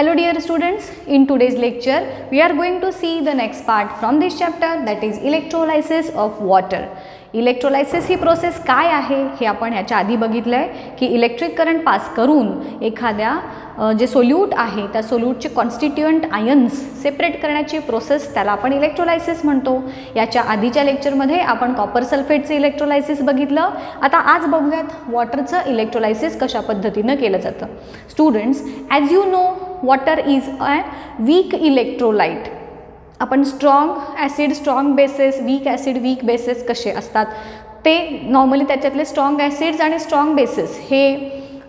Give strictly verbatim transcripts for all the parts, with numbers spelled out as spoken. Hello dear students, in today's lecture we are going to see the next part from this chapter, that is electrolysis of water. Electrolysis ही process काय आहे हे आपण ह्याच्या आधी बघितलं आहे की इलेक्ट्रिक करंट पास करून एखाद्या जे सोल्यूट आहे त्या सोल्यूटचे कॉन्स्टिट्युएंट आयन्स सेपरेट करण्याची प्रोसेस त्याला आपण इलेक्ट्रोलायसिस म्हणतो. याच्या आधीच्या लेक्चरमध्ये आपण कॉपर सल्फेटचं इलेक्ट्रोलायसिस बघितलं. आता आज बघूयात वॉटरचं इलेक्ट्रोलायसिस कशा पद्धतीनं केलं जातं. Students, as you know water is a weak electrolyte. अपन strong acid strong bases, weak acid weak bases कसे असतात ते नॉर्मली त्याच्यातले स्ट्रॉंग ॲसिड्स आणि स्ट्रॉंग बेसेस हे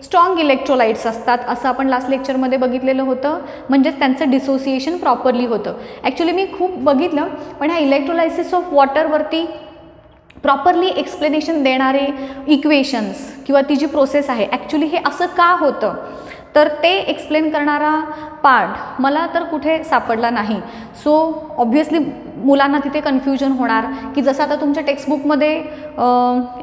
स्ट्रॉंग इलेक्ट्रोलाइट्स असतात असं आपण लास्ट लेक्चरमध्ये बघितलेलं होतं. म्हणजेच त्यांचं डिसोसिएशन प्रॉपरली होतं. ॲक्च्युली मी खूप बघितलं पण ह्या इलेक्ट्रोलायसिस ऑफ वॉटरवरती प्रॉपरली एक्सप्लेनेशन देणारे इक्वेशन्स किंवा ती जी प्रोसेस आहे ॲक्च्युली हे असं का होतं तर ते एक्सप्लेन करणारा पार्ट मला तर कुठे सापडला नाही. सो ऑब्व्हियसली मुलांना तिथे कन्फ्युजन होणार की जसं आता तुमच्या टेक्स्टबुकमध्ये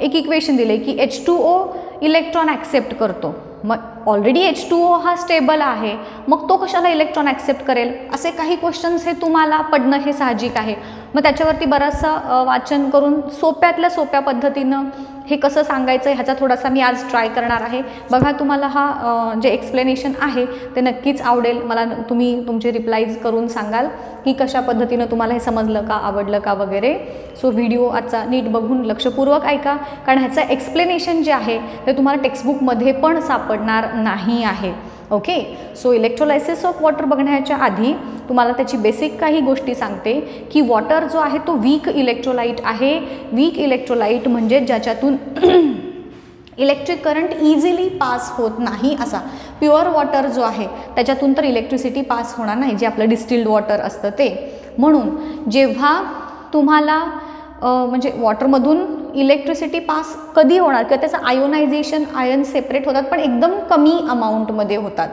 एक इक्वेशन दिले की H two O electron accept करतो. मग ऑलरेडी एच टू ओ हा स्टेबल आहे, मग तो कशाला इलेक्ट्रॉन ॲक्सेप्ट करेल, असे काही क्वेश्चन्स हे तुम्हाला पडणं हे साहजिक आहे. मग त्याच्यावरती बराचसा वाचन करून सोप्यातल्या सोप्या पद्धतीनं हे कसं सांगायचं ह्याचा थोडासा मी आज ट्राय करणार आहे. बघा तुम्हाला हा जे एक्सप्लेनेशन आहे ते नक्कीच आवडेल मला. तुम्ही तुमचे रिप्लाईज करून सांगाल की कशा पद्धतीनं तुम्हाला हे समजलं का, आवडलं का वगैरे. सो व्हिडिओ आजचा नीट बघून लक्षपूर्वक ऐका कारण ह्याचं एक्सप्लेनेशन जे आहे ते तुम्हाला टेक्स्टबुकमध्ये पण सापडणार नाही आहे. Okay. So electrolysis of water बघण्याच्या आधी तुम्हाला त्याची बेसिक काही गोष्टी सांगते की वॉटर जो आहे तो वीक इलेक्ट्रोलाइट आहे. वीक इलेक्ट्रोलाइट म्हणजे ज्याच्यातून इलेक्ट्रिक करंट इझिली पास होत नाही असा. प्युअर वॉटर जो आहे त्याच्यातून तर इलेक्ट्रिसिटी पास होणार नाही, जे आपलं डिस्टिल्ड वॉटर असतं ते. म्हणून जेव्हा तुम्हाला म्हणजे वॉटरमधून इलेक्ट्रिसिटी पास कधी होणार किंवा त्याचं आयोनायझेशन आयन सेपरेट होतात पण एकदम कमी अमाऊंटमध्ये होतात.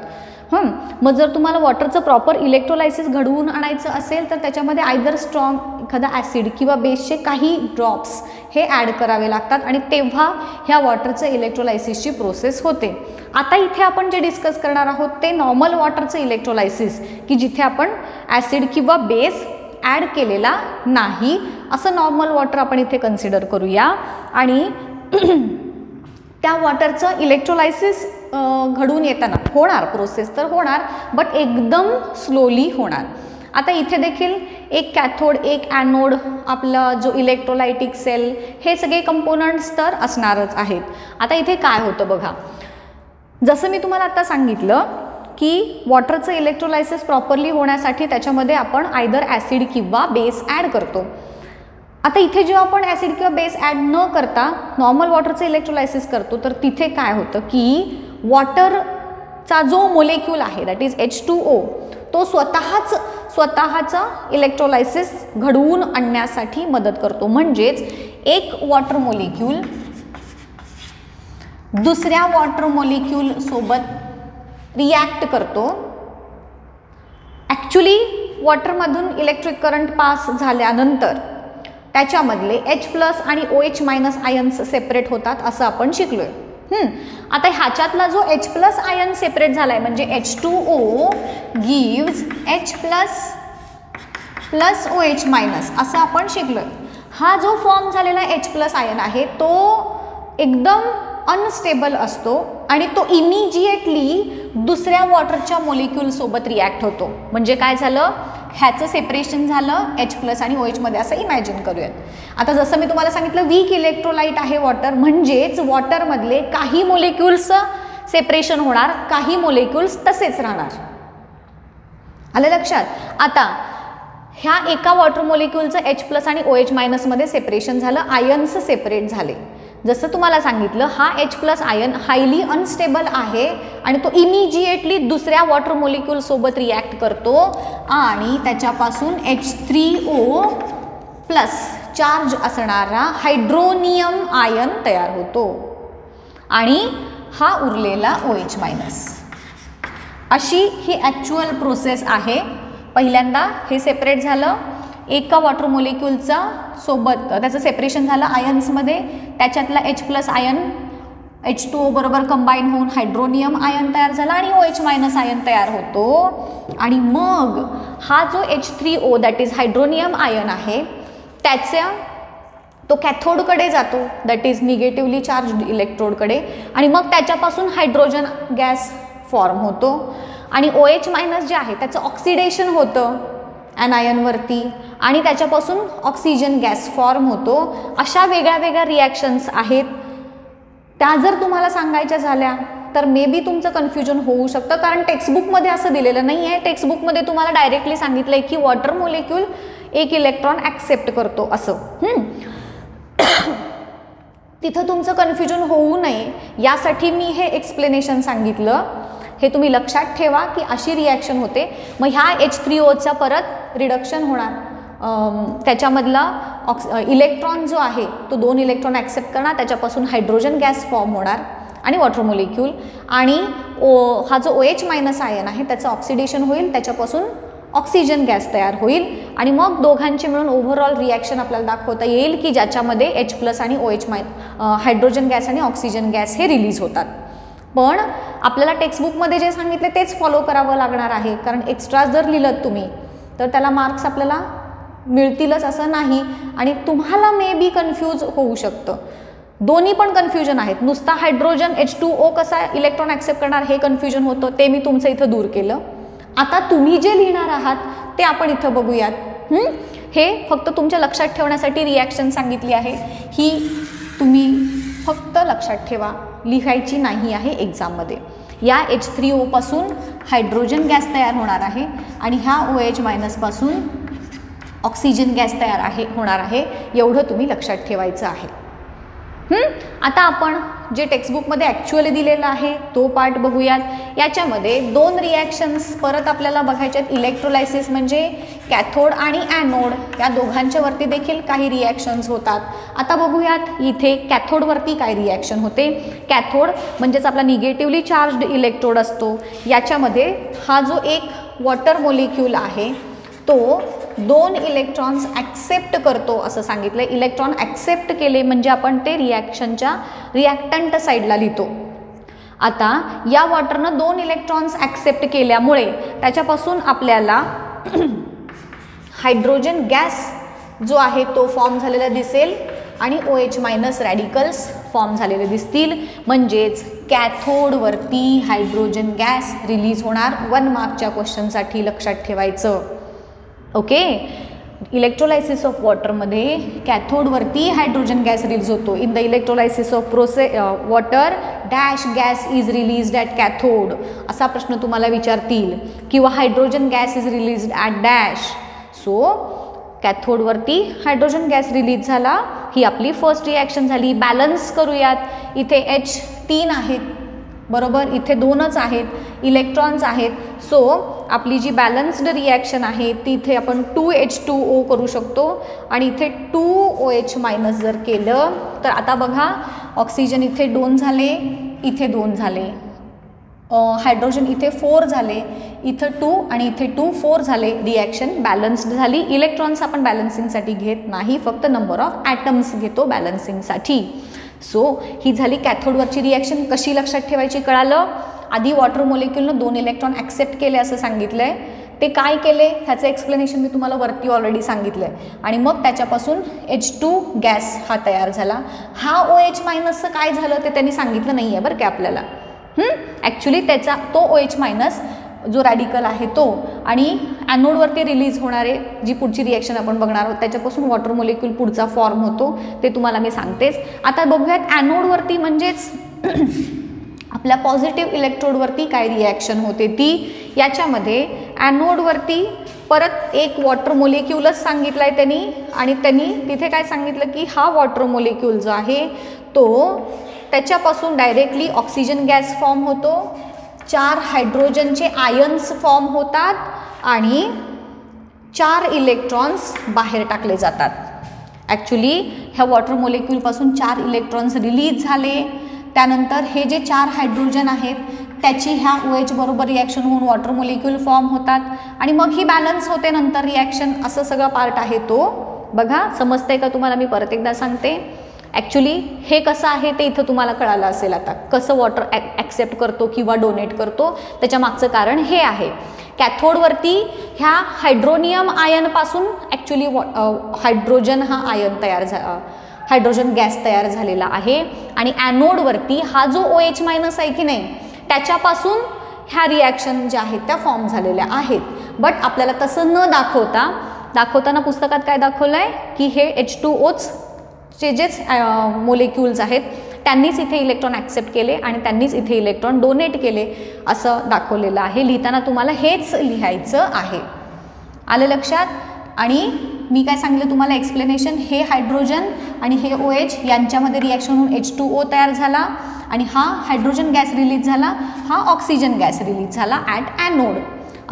हं मग जर तुम्हाला वॉटरचं प्रॉपर इलेक्ट्रोलायसिस घडवून आणायचं असेल तर त्याच्यामध्ये आयदर स्ट्रॉंग एखादा ॲसिड किंवा बेसचे काही ड्रॉप्स हे ॲड करावे लागतात आणि तेव्हा ह्या वॉटरचं इलेक्ट्रोलायसिसची प्रोसेस होते. आता इथे आपण जे डिस्कस करणार आहोत ते नॉर्मल वॉटरचं इलेक्ट्रोलायसिस की जिथे आपण ॲसिड किंवा बेस ॲड केलेला नाही असं नॉर्मल वॉटर आपण इथे कन्सिडर करूया. आणि त्या वॉटरचं इलेक्ट्रोलायसिस घडून येताना होणार प्रोसेस तर होणार बट एकदम स्लोली होणार. आता इथे देखील एक कॅथोड एक ॲनोड आपला जो इलेक्ट्रोलायटिक सेल हे सगळे कंपोनंट्स तर असणारच आहेत. आता इथे काय होतं बघा, जसं मी तुम्हाला आता सांगितलं की वॉटरचं इलेक्ट्रोलायसिस प्रॉपरली होण्यासाठी त्याच्यामध्ये आपण आयदर ॲसिड किंवा बेस ॲड करतो. आता इथे जेव्हा आपण ॲसिड किंवा बेस ॲड न करता नॉर्मल वॉटरचं इलेक्ट्रोलायसिस करतो तर तिथे काय होतं की वॉटरचा जो मोलेक्यूल आहे that is H two O तो स्वतःच स्वतःचं इलेक्ट्रोलायसिस घडवून आणण्यासाठी मदत करतो. म्हणजेच एक वॉटर मोलेक्यूल दुसऱ्या वॉटर मोलेक्यूल सोबत रिॲक्ट करतो. ॲक्च्युली वॉटरमधून इलेक्ट्रिक करंट पास झाल्यानंतर त्याच्यामधले एच प्लस आणि O H minus ions separate होतात असं आपण शिकलो आहे. आता ह्याच्यातला जो एच प्लस आयन सेपरेट झाला आहे म्हणजे H two O gives H plus plus O H minus असं आपण शिकलो आहे. हा जो फॉर्म झालेला एच प्लस आयन आहे तो एकदम अनस्टेबल असतो आणि तो इमिजिएटली दुसऱ्या वॉटरच्या मोलिक्यूलसोबत रिॲक्ट होतो. म्हणजे काय झालं, ह्याचं सेपरेशन झालं एच प्लस आणि ओ एचमध्ये असं इमॅजिन करूयात. आता जसं मी तुम्हाला सांगितलं वीक इलेक्ट्रोलाइट आहे वॉटर म्हणजेच वॉटरमधले काही मोलिक्यूल्सचं सेपरेशन होणार, काही मोलिक्यूल्स तसेच राहणार. आलं लक्षात. आता ह्या एका वॉटर मोलिक्यूलचं एच प्लस आणि ओ एच मायनसमध्ये सेपरेशन झालं, आयन्स सेपरेट झाले. जसं तुम्हाला सांगितलं हा H plus ion highly unstable आहे आणि तो इमिजिएटली दुसऱ्या वॉटर मोलिक्यूलसोबत रिॲक्ट करतो आणि त्याच्यापासून H three O plus charge असणारा हायड्रोनियम आयन तयार होतो आणि हा उरलेला OH मायनस. अशी ही ॲक्च्युअल प्रोसेस आहे. पहिल्यांदा हे सेपरेट झालं, एका वॉटर मोलिक्यूलचा सोबत त्याचं सेपरेशन झालं आयन्समध्ये, त्याच्यातला H plus ion H two O बरोबर कंबाईन होऊन हायड्रोनियम आयन तयार झाला आणि OH मायनस आयन तयार होतो आणि मग हा जो H three O that is hydronium ion आहे त्याच्या तो कॅथोडकडे जातो दैट इज निगेटिवली चार्ज्ड इलेक्ट्रोडकडे आणि मग त्याच्यापासून हायड्रोजन गॅस फॉर्म होतो आणि OH मायनस जे आहे त्याचं ऑक्सिडेशन होतं एनायन वरती आणि त्याच्यापासून ऑक्सिजन गॅस फॉर्म होतो। अशा वेगळ्या वेगळ्या रिएक्शन्स आहेत त्या जर तुम्हाला सांगायच्या झाल्या तर मे बी तुमचं कन्फ्यूजन होऊ शकतं कारण टेक्स्टबुक मध्ये असं दिलेलं नाही आहे। टेक्स्टबुक मध्ये तुम्हाला डायरेक्टली सांगितलंय की वॉटर मॉलिक्यूल एक इलेक्ट्रॉन ॲक्सेप्ट करतो असं हं तिथं तुमचं कन्फ्यूजन होऊ नये यासाठी मी हे एक्सप्लेनेशन सांगितलं। हे तुम्ही लक्षात ठेवा की अशी रिएक्शन होते। मग ह्या H थ्री O चा परत रिडक्शन होणार त्याच्यामधला ऑक्स इलेक्ट्रॉन जो आहे तो दोन इलेक्ट्रॉन ॲक्सेप्ट करणार त्याच्यापासून हायड्रोजन गॅस फॉर्म होणार आणि वॉटर मॉलिक्यूल आणि हा जो OH मायनस आयन आहे त्याचं ऑक्सिडेशन होईल त्याच्यापासून ऑक्सिजन गॅस तयार होईल आणि मग दोघांचे मिळून ओव्हरऑल रिएक्शन आपल्याला दाखवता येईल की ज्याच्यामध्ये H प्लस आणि OH मायनस हायड्रोजन गॅस आणि ऑक्सिजन गॅस हे रिलीज होतात। पण आपल्याला टेक्स्टबुक मध्ये जे सांगितले तेच फॉलो करावं लागणार आहे कारण एक्स्ट्रा जर लिहिलं तुम्ही तर त्याला मार्क्स आपल्याला मिळतीलच असं नाही आणि तुम्हाला मे बी कन्फ्यूज होऊ शकतं। दोन्ही पण कन्फ्यूजन आहेत नुसता हायड्रोजन H टू O कसा इलेक्ट्रॉन ॲक्सेप्ट करणार हे कन्फ्यूजन होतं ते मी तुमचं इथं दूर केलं। आता तुम्ही जे लिहिणार आहात ते आपण इथं बघूयात हं हे फक्त तुमच्या लक्षात ठेवण्यासाठी रिॲक्शन सांगितली आहे ही तुम्ही फक्त लक्षात ठेवा लिहायची नाही आहे एग्जाममध्ये। या H थ्री O पासून हायड्रोजन गॅस तयार होणार आहे आणि ह्या OH मायनस पासून ऑक्सिजन गॅस तयार आहे होणार आहे एवढं तुम्ही लक्षात ठेवायचं आहे हं। आता आपण जे टेक्स्टबुकमध्ये ॲक्च्युअली दिलेला आहे तो पार्ट बघूयात। याच्यामध्ये दोन रिॲक्शन्स परत आपल्याला बघायचे आहेत इलेक्ट्रोलायसिस म्हणजे कॅथोड आणि ॲनोड या दोघांच्यावरती देखील काही रिॲक्शन्स होतात। आता बघूयात इथे कॅथोडवरती काय रिॲक्शन होते। कॅथोड म्हणजेच आपला निगेटिव्हली चार्ज्ड इलेक्ट्रोड असतो याच्यामध्ये हा जो एक वॉटर मॉलिक्यूल आहे तो दोन इलेक्ट्रॉन्स ॲक्सेप्ट करतो असं सांगितलं। इलेक्ट्रॉन ॲक्सेप्ट केले म्हणजे आपण ते रिॲक्शनच्या रिॲक्टंट साईडला लिहितो। आता या वॉटरनं दोन इलेक्ट्रॉन्स ॲक्सेप्ट केल्यामुळे त्याच्यापासून आपल्याला हायड्रोजन गॅस जो आहे तो फॉर्म झालेला दिसेल आणि OH मायनस रॅडिकल्स फॉर्म झालेले दिसतील म्हणजेच कॅथोडवरती हायड्रोजन गॅस रिलीज होणार। वन मार्कच्या क्वेश्चनसाठी लक्षात ठेवायचं ओके। इलेक्ट्रोलायसिस ऑफ वॉटर मध्ये कॅथोड वरती हायड्रोजन गॅस रिलीज होतो। In the electrolysis of process water dash gas is released at cathode असा प्रश्न तुम्हाला विचारतील किंवा hydrogen gas is released at dash. So cathode वरती हायड्रोजन गॅस रिलीज झाला ही आपली फर्स्ट रिॲक्शन झाली। बॅलन्स करूयात इथे H तीन आहेत बरोबर इथे दोनच आहेत इलेक्ट्रॉन्स आहेत सो आपली जी बॅलन्स्ड रिॲक्शन आहे ती इथे आपण टू एच टू ओ करू शकतो आणि इथे टू ओ एच मायनस जर केलं तर आता बघा ऑक्सिजन इथे दोन झाले इथे दोन झाले हायड्रोजन इथे फोर झाले इथे टू आणि इथे टू फोर झाले। रिॲक्शन बॅलन्स्ड झाली। इलेक्ट्रॉन्स आपण बॅलन्सिंगसाठी घेत नाही फक्त नंबर ऑफ ॲटम्स घेतो बॅलन्सिंगसाठी। सो so, ही झाली कॅथोडवरची रिॲक्शन। कशी लक्षात ठेवायची कळालं। आधी वॉटर मॉलिक्यूलनं दोन इलेक्ट्रॉन ॲक्सेप्ट केले असं सांगितलं आहे ते काय केले ह्याचं एक्सप्लेनेशन मी तुम्हाला वरती ऑलरेडी सांगितलं आहे आणि मग त्याच्यापासून एच टू गॅस हा तयार झाला। हा ओ एच मायनसचं काय झालं ते त्यांनी सांगितलं नाही आहे बरं का आपल्याला ॲक्च्युली त्याचा तो ओ एच मायनस जो रॅडिकल आहे तो आणि ॲनोडवरती रिलीज होणारे जी पुढची रिॲक्शन आपण बघणार आहोत त्याच्यापासून वॉटर मॉलिक्यूल पुढचा फॉर्म होतो ते तुम्हाला मी सांगतेच। आता बघूयात ॲनोडवरती म्हणजेच आपल्या पॉझिटिव्ह इलेक्ट्रोडवरती काय रिॲक्शन होते ती। याच्यामध्ये ॲनोडवरती परत एक वॉटर मॉलिक्यूलच सांगितलं आहे त्यांनी आणि त्यांनी तिथे काय सांगितलं की हा वॉटर मॉलिक्यूल जो आहे तो त्याच्यापासून डायरेक्टली ऑक्सिजन गॅस फॉर्म होतो चार हायड्रोजनचे आयन्स फॉर्म होतात आणि चार इलेक्ट्रॉन्स बाहेर टाकले जातात। ॲक्च्युली ह्या वॉटर मॉलिक्यूलपासून चार इलेक्ट्रॉन्स रिलीज झाले त्यानंतर हे जे चार हायड्रोजन आहेत त्याची ह्या OH बरोबर रिॲक्शन होऊन वॉटर मॉलिक्यूल फॉर्म होतात आणि मग ही बॅलन्स होते नंतर रिॲक्शन असं सगळा पार्ट आहे तो बघा समजतंय का तुम्हाला। मी परत एकदा सांगते ॲक्च्युली हे कसं आहे ते इथं तुम्हाला कळालं असेल आता, कसं वॉटर ॲक्सेप्ट करतो किंवा डोनेट करतो त्याच्या मागचं कारण हे आहे. कॅथोडवरती ह्या हायड्रोनियम आयनपासून ॲक्च्युली हायड्रोजन हा आयन तयार झाला, हायड्रोजन गॅस तयार झालेला आहे. आणि ॲनोडवरती हा जो ओ एच मायनस आहे की नाही त्याच्यापासून ह्या रिॲक्शन ज्या आहेत त्या फॉर्म झालेल्या आहेत. बट आपल्याला तसं न दाखवता दाखवताना पुस्तकात काय दाखवलं आहे की हे एच टू ओच जे जेच मोलेक्युल्स आहेत त्यांनीच इथे इलेक्ट्रॉन ॲक्सेप्ट केले आणि त्यांनीच इथे इलेक्ट्रॉन डोनेट केले असं दाखवलेलं आहे. लिहिताना तुम्हाला हेच लिहायचं आहे. आलं लक्षात? आणि मी काय सांगितलं तुम्हाला एक्सप्लेनेशन, हे हायड्रोजन आणि हे ओ एच यांच्यामध्ये रिॲक्शन होऊन एच टू ओ तयार झाला आणि हा हायड्रोजन गॅस रिलीज झाला, हा ऑक्सिजन गॅस रिलीज झाला ॲट ॲनोड.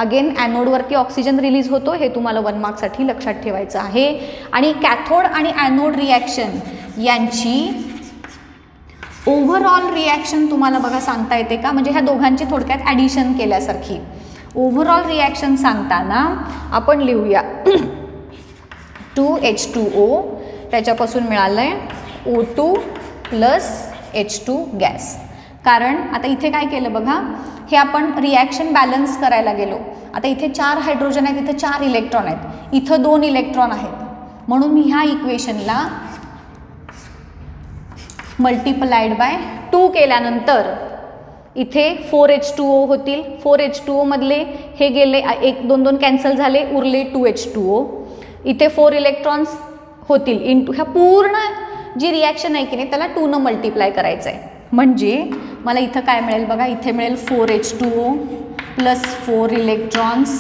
अगेन ॲनोडवरती ऑक्सिजन रिलीज होतो, हे तुम्हाला वन मार्कसाठी लक्षात ठेवायचं आहे. आणि कॅथोड आणि ॲनोड रिॲक्शन यांची ओव्हरऑल रिॲक्शन तुम्हाला बघा सांगता येते का, म्हणजे ह्या दोघांची थोडक्यात ॲडिशन केल्यासारखी ओव्हरऑल रिॲक्शन सांगताना आपण लिहूया टू एच टू ओ त्याच्यापासून मिळालं आहे O two plus H two gas. कारण आता इथे काय केलं बघा, हे आपण रिॲक्शन बॅलन्स करायला गेलो. आता इथे चार हायड्रोजन आहेत, इथे चार इलेक्ट्रॉन आहेत, इथं दोन इलेक्ट्रॉन आहेत, म्हणून मी ह्या इक्वेशनला मल्टिप्लाइड बाय टू केल्यानंतर इथे फोर एच टू ओ होतील. फोर एच टू ओमधले हे गेले, एक दोन दोन कॅन्सल झाले, उरले टू एच टू ओ. इथे फोर इलेक्ट्रॉन्स होतील इंटू ह्या पूर्ण जी रिॲक्शन आहे की नाही त्याला टूनं मल्टिप्लाय करायचं आहे. म्हणजे मला इथं काय मिळेल बघा, इथे मिळेल four H two O plus four electrons,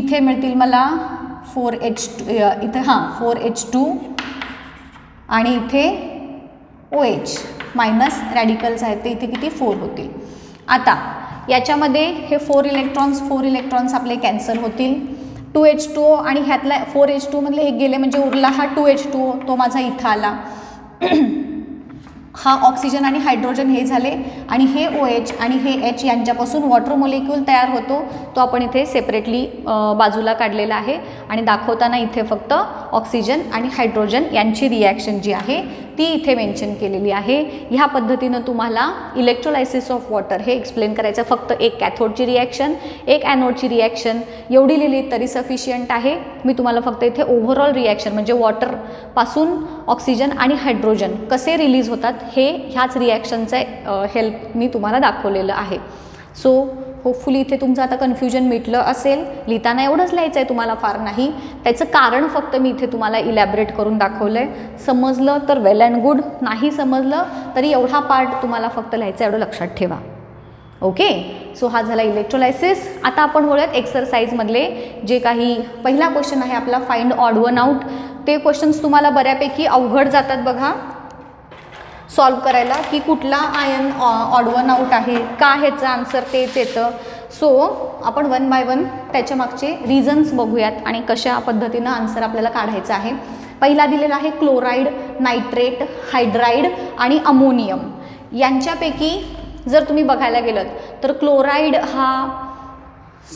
इथे मिळतील मला फोर एच टू इथं हां फोर एच टू आणि इथे ओ एच मायनस रॅडिकल्स आहेत ते इथे किती फोर होतील. आता याच्यामध्ये हे फोर इलेक्ट्रॉन्स फोर इलेक्ट्रॉन्स आपले कॅन्सल होतील, टू एच टू ओ आणि ह्यातला फोर एच टूमधले एक गेले म्हणजे उरला हा टू एच टू ओ, तो माझा इथं आला. हा ऑक्सिजन आणि हायड्रोजन हे झाले आणि हे ओ एच आणि हे एच यांच्यापासून वॉटर मोलेक्यूल तयार होतो, तो आपण इथे सेपरेटली बाजूला काढलेला आहे. आणि दाखवताना इथे फक्त ऑक्सिजन आणि हायड्रोजन यांची रिॲक्शन जी आहे ती इथे मेन्शन केलेली आहे. ह्या पद्धतीनं तुम्हाला इलेक्ट्रोलायसिस ऑफ वॉटर हे एक्सप्लेन करायचं. फक्त एक कॅथोडची रिॲक्शन एक ॲनोडची रिॲक्शन एवढी लिहिली तरी सफिशियंट आहे. मी तुम्हाला फक्त इथे ओव्हरऑल रिॲक्शन म्हणजे वॉटरपासून ऑक्सिजन आणि हायड्रोजन कसे रिलीज होतात हे ह्याच रिॲक्शनचं हेल्प मी तुम्हाला दाखवलेलं आहे. सो होपफुली इथे तुमचं आता कन्फ्युजन मिटलं असेल. लिहिताना एवढंच लिहायचं आहे तुम्हाला, फार नाही. त्याचं कारण फक्त मी इथे तुम्हाला इलॅबरेट करून दाखवलं आहे. समजलं तर वेल अँड गुड, नाही समजलं तरी एवढा पार्ट तुम्हाला फक्त लिहायचा एवढं लक्षात ठेवा. ओके, सो हा झाला इलेक्ट्रोलायसिस. आता आपण बोलूयात एक्सरसाइजमधले जे काही पहिला क्वेश्चन आहे आपला फाइंड ऑड वन आउट. ते क्वेश्चन्स तुम्हाला बऱ्यापैकी अवघड जातात बघा सॉल्व करायला, की कुठला आयन ऑड वन आउट आहे का ह्याचं आन्सर तेच येतं. सो आपण वन बाय वन त्याच्या मागचे रिझन्स बघूयात आणि कशा पद्धतीनं आन्सर आपल्याला काढायचं आहे. पहिला दिलेला आहे क्लोराईड, नायट्रेट, हायड्राईड आणि अमोनियम. यांच्यापैकी जर तुम्ही बघायला गेलात तर क्लोराईड हा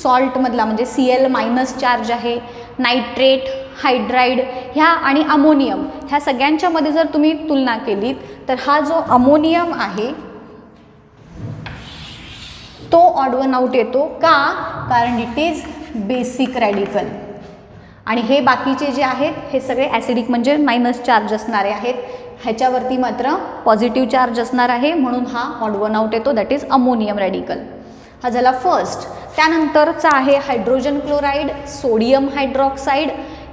सॉल्टमधला म्हणजे सी एल मायनस चार्ज आहे. नायट्रेट, हायड्राईड ह्या आणि अमोनियम ह्या सगळ्यांच्यामध्ये जर तुम्ही तुलना केलीत तर हा जो अमोनियम आहे तो ऑड वन आउट येतो. का? कारण इट इज बेसिक रॅडिकल आणि हे बाकीचे जे आहेत हे सगळे ॲसिडिक म्हणजे मायनस चार्ज असणारे आहेत. ह्याच्यावरती मात्र पॉझिटिव्ह चार्ज असणार आहे म्हणून हा ऑड वन आउट येतो, दॅट इज अमोनियम रॅडिकल. हा झाला फर्स्ट. त्यानंतरचा आहे hydrogen chloride, sodium hydroxide,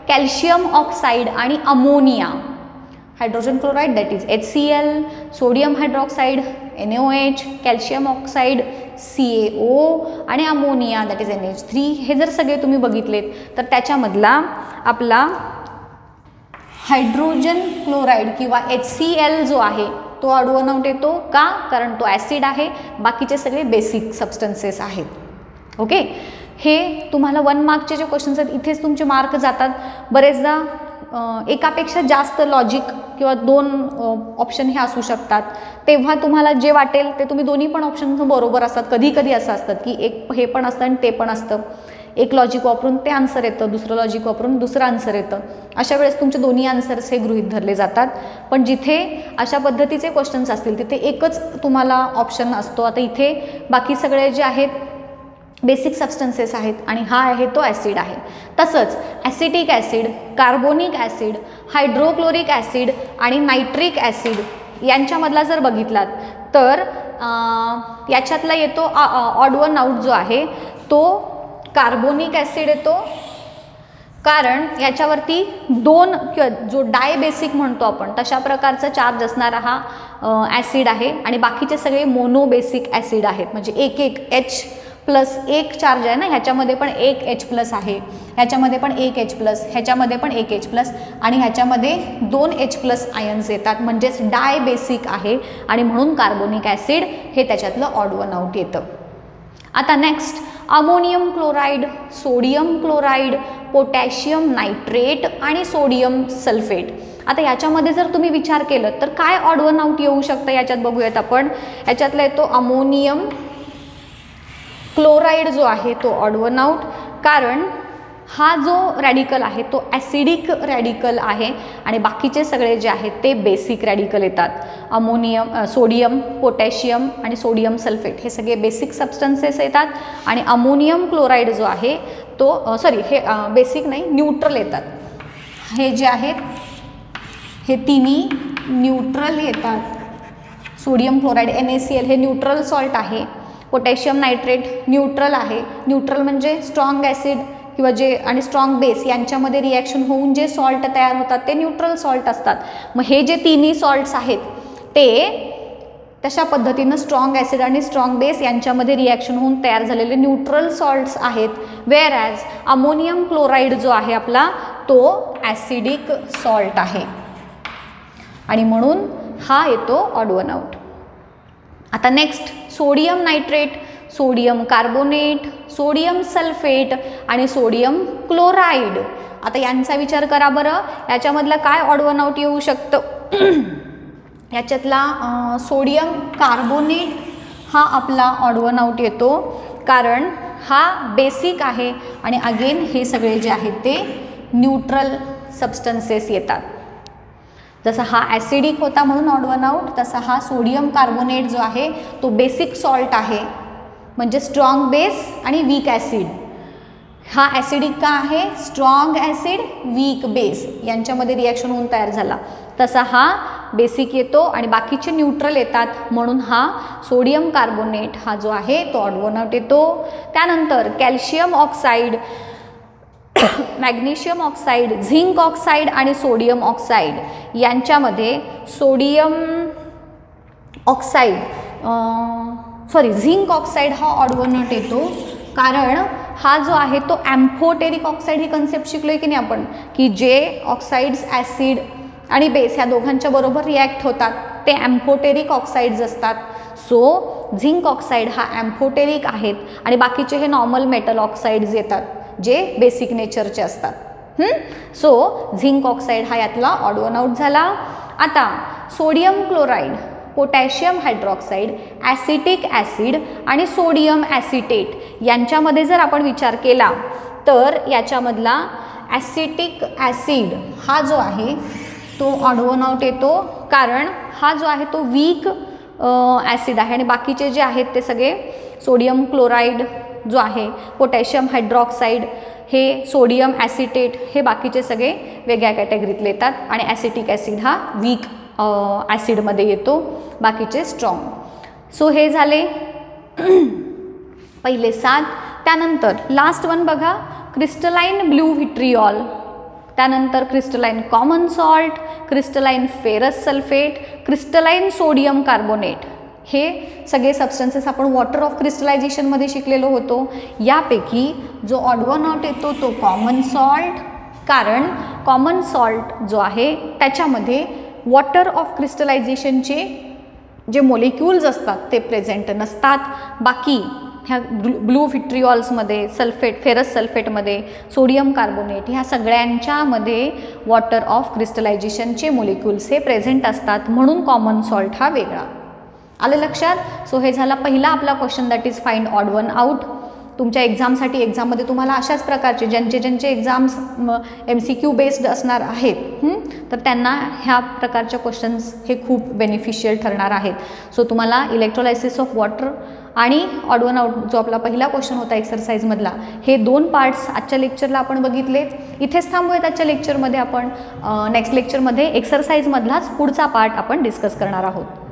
calcium oxide आणि ammonia. Hydrogen chloride that is H C L, sodium hydroxide N O H, calcium oxide C A O आणि ammonia that is N H three. हे जर सगळे तुम्ही बघितलेत तर त्याच्यामधला आपला हायड्रोजन क्लोराईड किंवा एच सी एल जो आहे तो ऑड वन आउट येतो. का? कारण तो ॲसिड आहे, बाकीचे सगळे बेसिक सबस्टन्सेस आहेत. ओके, हे तुम्हाला वन मार्कचे जे क्वेश्चन्स आहेत इथेच तुमचे मार्क जातात. बरेचदा एकापेक्षा जास्त लॉजिक किंवा दोन ऑप्शन हे असू शकतात, तेव्हा तुम्हाला जे वाटेल ते तुम्ही दोन्ही पण ऑप्शन बरोबर असतात. कधी कधी असं असतात की एक हे पण असतं आणि ते पण असतं. एक लॉजिक वापरून ते आन्सर येतं, दुसरं लॉजिक वापरून दुसरं आन्सर येतं, अशा वेळेस तुमचे दोन्ही आन्सर्स हे गृहीत धरले जातात. पण जिथे अशा पद्धतीचे क्वेश्चन्स असतील तिथे एकच तुम्हाला ऑप्शन असतो. आता इथे बाकी सगळे जे आहेत बेसिक सबस्टन्सेस आहेत आणि हा आहे तो ॲसिड आहे. तसंच acetic acid, carbonic acid, hydrochloric acid आणि नायट्रिक ॲसिड यांच्यामधला जर बघितलात तर याच्यातला येतो ऑड वन आउट जो आहे तो कार्बोनिक ॲसिड येतो, कारण याच्यावरती दोन किंवा जो डाय बेसिक म्हणतो आपण तशा प्रकारचा चार्ज असणारा हा ॲसिड आहे आणि बाकीचे सगळे मोनो बेसिक ॲसिड आहेत. म्हणजे एक एक एच प्लस एक चार्ज आहे ना, ह्याच्यामध्ये पण एक एच प्लस आहे, ह्याच्यामध्ये पण एक एच प्लस, ह्याच्यामध्ये पण एक एच प्लस आणि ह्याच्यामध्ये दोन एच प्लस आयन्स येतात, म्हणजेच डाय बेसिक आहे आणि म्हणून कार्बोनिक ॲसिड हे त्याच्यातलं ऑड वन आउट येतं. आता next ammonium chloride, sodium chloride, potassium nitrate आणि सोडियम सल्फेट. आता याच्यामध्ये जर तुम्ही विचार केलं तर काय ऑड वन आउट येऊ शकतं याच्यात बघूयात आपण. याच्यातला येतो अमोनियम क्लोराइड जो आहे तो ऑड वन आउट, कारण हा जो रॅडिकल आहे तो ॲसिडिक रॅडिकल आहे आणि बाकीचे सगळे जे आहेत ते बेसिक रॅडिकल येतात. अमोनियम, सोडियम, पोटॅशियम आणि सोडियम सल्फेट हे सगळे बेसिक सबस्टन्सेस येतात आणि अमोनियम क्लोराइड जो आहे तो सॉरी हे बेसिक नाही न्यूट्रल येतात. हे जे आहेत हे तिन्ही न्यूट्रल येतात. Sodium chloride N A C L हे न्यूट्रल सॉल्ट आहे, पोटॅशियम नायट्रेट न्यूट्रल आहे. न्यूट्रल म्हणजे स्ट्रॉंग ॲसिड किंवा जे आणि स्ट्रॉंग बेस यांच्यामध्ये रिॲक्शन होऊन जे सॉल्ट तयार होतात ते न्यूट्रल सॉल्ट असतात. मग हे जे तिन्ही सॉल्ट्स आहेत ते तशा पद्धतीनं स्ट्रॉंग ॲसिड आणि स्ट्रॉंग बेस यांच्यामध्ये रिॲक्शन होऊन तयार झालेले न्यूट्रल सॉल्ट्स आहेत. वेअर ॲज अमोनियम क्लोराईड जो आहे आपला तो ॲसिडिक सॉल्ट आहे आणि म्हणून हा येतो ऑड वन आउट. आता next sodium nitrate, sodium carbonate, sodium sulphate आणि सोडियम क्लोराईड. आता यांचा विचार करा बरं, याच्यामधला काय ऑड वन आउट येऊ शकतं. याच्यातला सोडियम कार्बोनेट हा आपला ऑड वन आउट येतो, कारण हा बेसिक आहे आणि अगेन हे सगळे जे आहेत ते न्यूट्रल सबस्टन्सेस येतात. जसा हा ॲसिडिक होता म्हणून ऑड वन आउट, तसा हा सोडियम कार्बोनेट जो आहे तो बेसिक सॉल्ट आहे, म्हणजे स्ट्रॉंग बेस आणि वीक ॲसिड. हा ॲसिडिक का आहे, स्ट्रॉंग ॲसिड वीक बेस यांच्यामध्ये रिॲक्शन होऊन तयार झाला. तसा हा बेसिक येतो आणि बाकीचे न्यूट्रल येतात, म्हणून हा सोडियम कार्बोनेट हा जो आहे तो ऑड वन आउट येतो. त्यानंतर calcium oxide, magnesium oxide, zinc oxide आणि सोडियम ऑक्साईड यांच्यामध्ये sodium oxide sorry zinc oxide हा ऑड वन आउट येतो, कारण हा जो आहे तो ॲम्फोटेरिक ऑक्साईड ही कन्सेप्ट शिकलो आहे की नाही आपण, की जे ऑक्साईड्स ॲसिड आणि बेस ह्या दोघांच्या बरोबर रिॲक्ट होतात ते ॲम्फोटेरिक ऑक्साईड्स असतात. सो झिंक ऑक्साईड हा ॲम्फोटेरिक आहेत आणि बाकीचे हे नॉर्मल मेटल ऑक्साईड्स येतात जे बेसिक नेचरचे असतात. सो झिंक ऑक्साईड हा यातला ऑड वन आउट झाला. आता sodium chloride, potassium hydroxide, acetic acid आणि सोडियम ॲसिटेट यांच्यामध्ये जर आपण विचार केला तर याच्यामधला ॲसिटिक ॲसिड हा जो आहे तो ऑड वन आउट येतो, कारण हा जो आहे तो वीक ॲसिड आहे आणि बाकीचे जे आहेत ते सगळे सोडियम क्लोराईड जो आहे, पोटॅशियम हायड्रॉक्साईड, हे सोडियम ॲसिटेट हे बाकीचे सगळे वेगळ्या कॅटेगरीतले येतात आणि ॲसिटिक ॲसिड हा वीक ॲसिडमध्ये येतो, बाकीचे स्ट्रॉंग. सो हे झाले पहिले सात. त्यानंतर लास्ट वन बघा, क्रिस्टलाइन ब्लू व्हिट्रिऑल, त्यानंतर crystalline common salt, crystalline ferrous sulphate, crystalline sodium carbonate हे सगळे सबस्टन्सेस आपण वॉटर ऑफ क्रिस्टलायझेशनमध्ये शिकलेलो होतो. यापैकी जो ऑड वन आउट येतो तो कॉमन सॉल्ट, कारण कॉमन सॉल्ट जो आहे त्याच्यामध्ये वॉटर ऑफ क्रिस्टलायझेशनचे जे मोलिक्युल्स असतात ते प्रेझेंट नसतात. बाकी ह्या ब्लू ब्लू व्हिट्रिऑल्समध्ये, सल्फेट, फेरस सल्फेटमध्ये, सोडियम कार्बोनेट ह्या सगळ्यांच्यामध्ये वॉटर ऑफ क्रिस्टलायझेशनचे मोलिक्युल्स हे प्रेझेंट असतात, म्हणून कॉमन सॉल्ट हा वेगळा. आले लक्षात. सो हे झाला पहिला आपला question, that is find odd one out. तुमच्या एक्झामसाठी एक्झाममध्ये तुम्हाला अशाच प्रकारचे ज्यांचे ज्यांचे exams M C Q based असणार आहेत तर त्यांना ह्या प्रकारचे क्वेश्चन्स हे खूप बेनिफिशियल ठरणार आहेत। सो तुम्हाला इलेक्ट्रोलायसिस ऑफ वॉटर आणि ऑड वन आउट जो आपला पहिला क्वेश्चन होता एक्सरसाइजमधला हे दोन पार्ट्स आजच्या लेक्चरला आपण बघितले। इथेच थांबूयात आजच्या लेक्चरमध्ये। आपण नेक्स्ट लेक्चरमध्ये एक्सरसाइजमधलाच पुढचा पार्ट आपण डिस्कस करणार आहोत।